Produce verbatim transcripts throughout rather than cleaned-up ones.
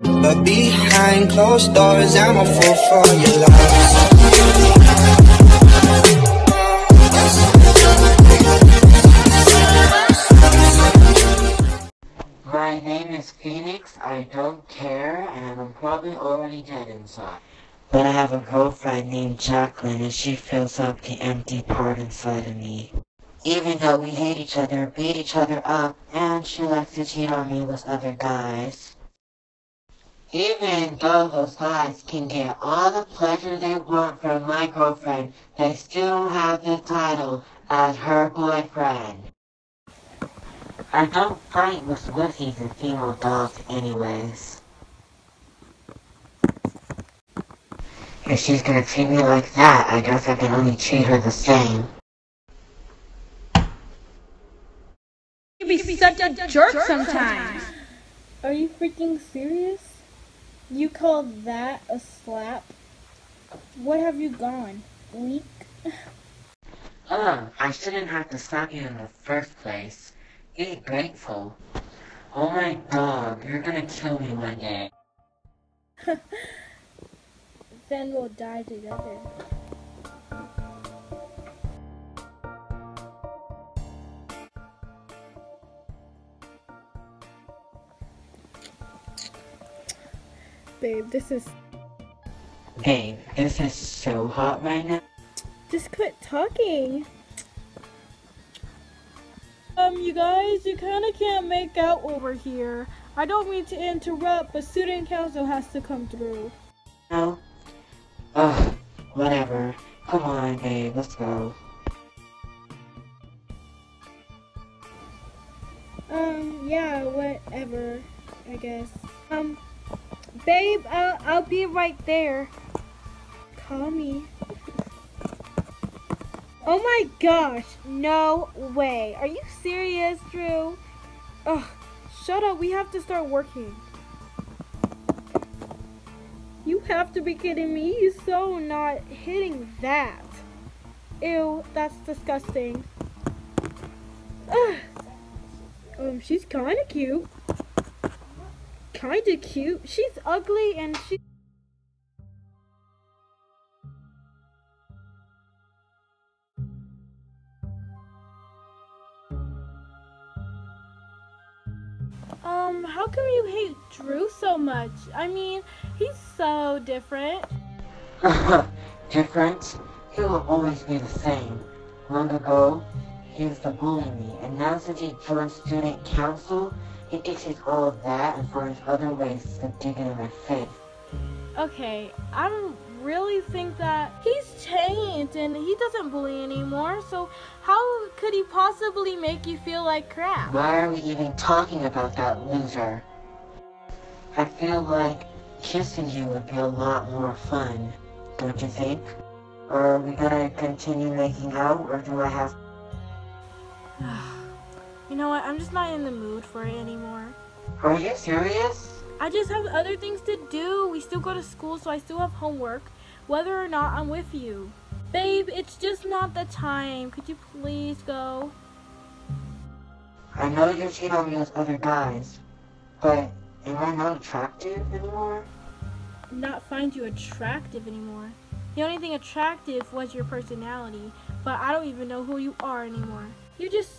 But behind closed doors, I'm a fool for your lies. My name is Phoenix, I don't care, and I'm probably already dead inside. But I have a girlfriend named Jacqueline, and she fills up the empty part inside of me. Even though we hate each other, beat each other up, and she likes to cheat on me with other guys. Even though those guys can get all the pleasure they want from my girlfriend, they still have the title as her boyfriend. I don't fight with wussies and female dogs anyways. If she's gonna treat me like that, I guess I can only treat her the same. You be such a jerk sometimes! Are you freaking serious? You call that a slap? What have you gone, weak? Oh, I shouldn't have to slap you in the first place. Be grateful. Oh my god, you're gonna kill me one day. Then we'll die together. Babe, this is... Babe, this is so hot right now. Just quit talking. Um, you guys, you kinda can't make out over here. I don't mean to interrupt, but student council has to come through. No? Ugh, whatever. Come on, babe, let's go. Um, yeah, whatever, I guess. Um... Babe, I'll, I'll be right there. Call me. Oh my gosh, no way. Are you serious, Drew? Ugh, shut up, we have to start working. You have to be kidding me, you're so not hitting that. Ew, that's disgusting. Ugh. Um, she's kinda cute. Kinda cute. She's ugly and she. Um, how come you hate Drew so much? I mean, he's so different. Different? He will always be the same. Long ago, he used to bully me, and now since he joined student council, he ditches all of that and finds other ways to dig into my face. Okay, I really think that he's changed and he doesn't bully anymore, so how could he possibly make you feel like crap? Why are we even talking about that, loser? I feel like kissing you would be a lot more fun, don't you think? Are we gonna continue making out, or do I have... You know what, I'm just not in the mood for it anymore. Are you serious? I just have other things to do. We still go to school, so I still have homework, whether or not I'm with you. Babe, it's just not the time. Could you please go? I know you cheat on me with other guys, but am I not attractive anymore? Not find you attractive anymore. The only thing attractive was your personality, but I don't even know who you are anymore. You just...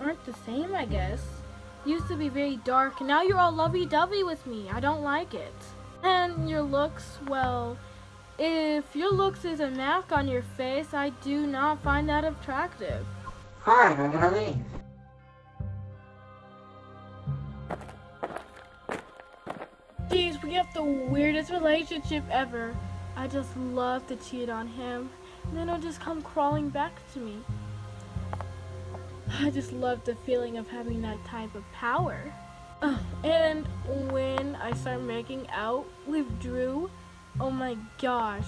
aren't the same, I guess. Used to be very dark, and now you're all lovey-dovey with me. I don't like it. And your looks, well, if your looks is a mask on your face, I do not find that attractive. Fine, I'm gonna leave. Jeez, we have the weirdest relationship ever. I just love to cheat on him, and then he'll just come crawling back to me. I just love the feeling of having that type of power. Uh, and when I start making out with Drew, oh my gosh,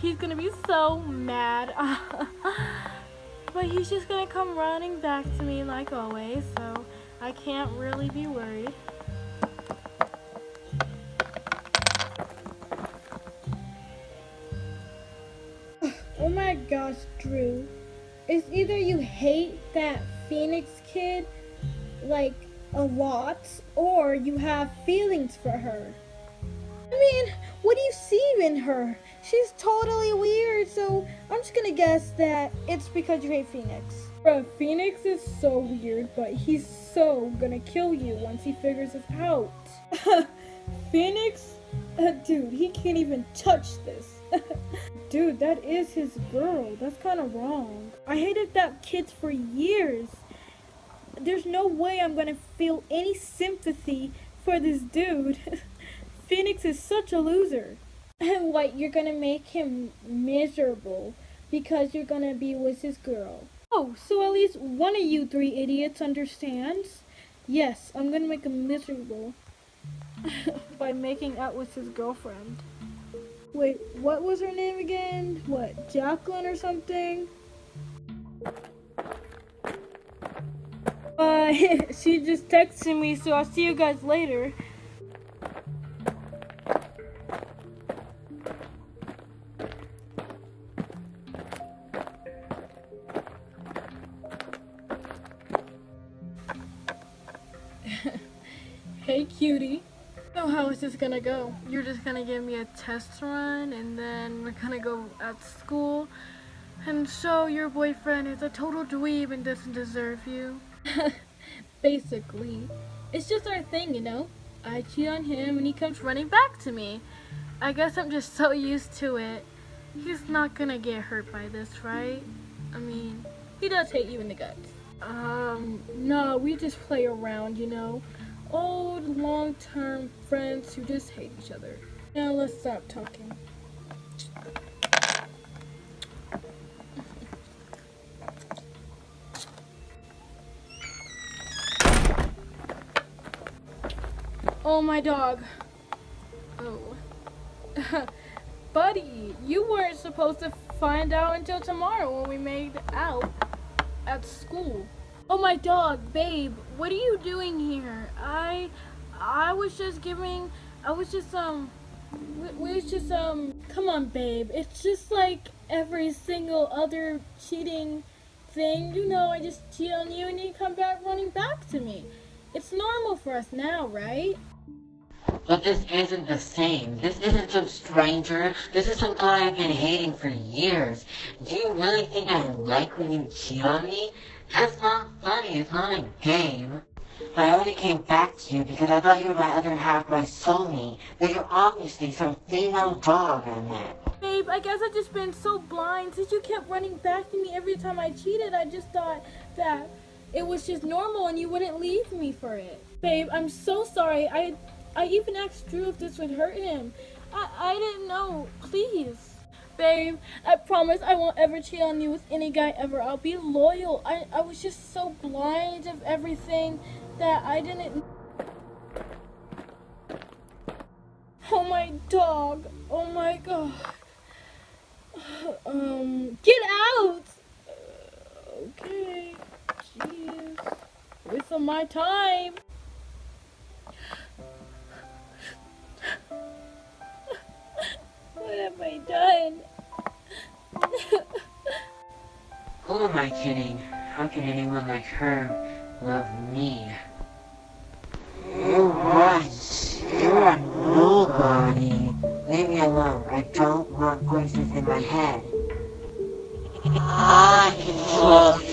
he's gonna be so mad. But he's just gonna come running back to me like always, so I can't really be worried. Oh my gosh, Drew. It's either you hate that Phoenix kid, like a lot, or you have feelings for her. I mean, what do you see in her? She's totally weird, so I'm just gonna guess that it's because you hate Phoenix. Bro, Phoenix is so weird, but he's so gonna kill you once he figures this out. Phoenix? Uh, dude, he can't even touch this. Dude, that is his girl. That's kind of wrong. I hated that kid for years. There's no way I'm gonna feel any sympathy for this dude. Phoenix is such a loser. And what, you're gonna make him miserable because you're gonna be with his girl. Oh, so at least one of you three idiots understands. Yes, I'm gonna make him miserable by making out with his girlfriend. Wait, what was her name again? What, Jacqueline or something? Uh, she just texted me, so I'll see you guys later. Hey, cutie. So how is this gonna go? You're just gonna give me a test run, and then we're gonna go at school and show your boyfriend is a total dweeb and doesn't deserve you. Basically. It's just our thing, you know? I cheat on him and he comes running back to me. I guess I'm just so used to it. He's not gonna get hurt by this, right? I mean, he does hate you in the guts. Um, no, we just play around, you know? Old, long-term friends who just hate each other. Now let's stop talking. Oh, my dog. Oh. Buddy, you weren't supposed to find out until tomorrow when we made out at school. Oh, my dog, babe, what are you doing here? I, I was just giving, I was just, um, we was just, um, come on, babe. It's just like every single other cheating thing. You know, I just cheat on you and you come back running back to me. It's normal for us now, right? But this isn't the same. This isn't some stranger. This is some guy I've been hating for years. Do you really think I like when you cheat on me? That's not funny. It's not a game. I only came back to you because I thought you were my other half, my soulmate. But you're obviously some female dog I met. Babe, I guess I've just been so blind. Since you kept running back to me every time I cheated, I just thought that it was just normal and you wouldn't leave me for it. Babe, I'm so sorry. I... I even asked Drew if this would hurt him. I, I didn't know. Please. Babe, I promise I won't ever cheat on you with any guy ever. I'll be loyal. I, I was just so blind of everything that I didn't... Oh, my dog. Oh, my God. Um, get out! Uh, okay. Jeez. Waste of my time. What have I done? Who am I kidding? How can anyone like her love me? You want, you are nobody. Leave me alone. I don't want voices in my head. I can love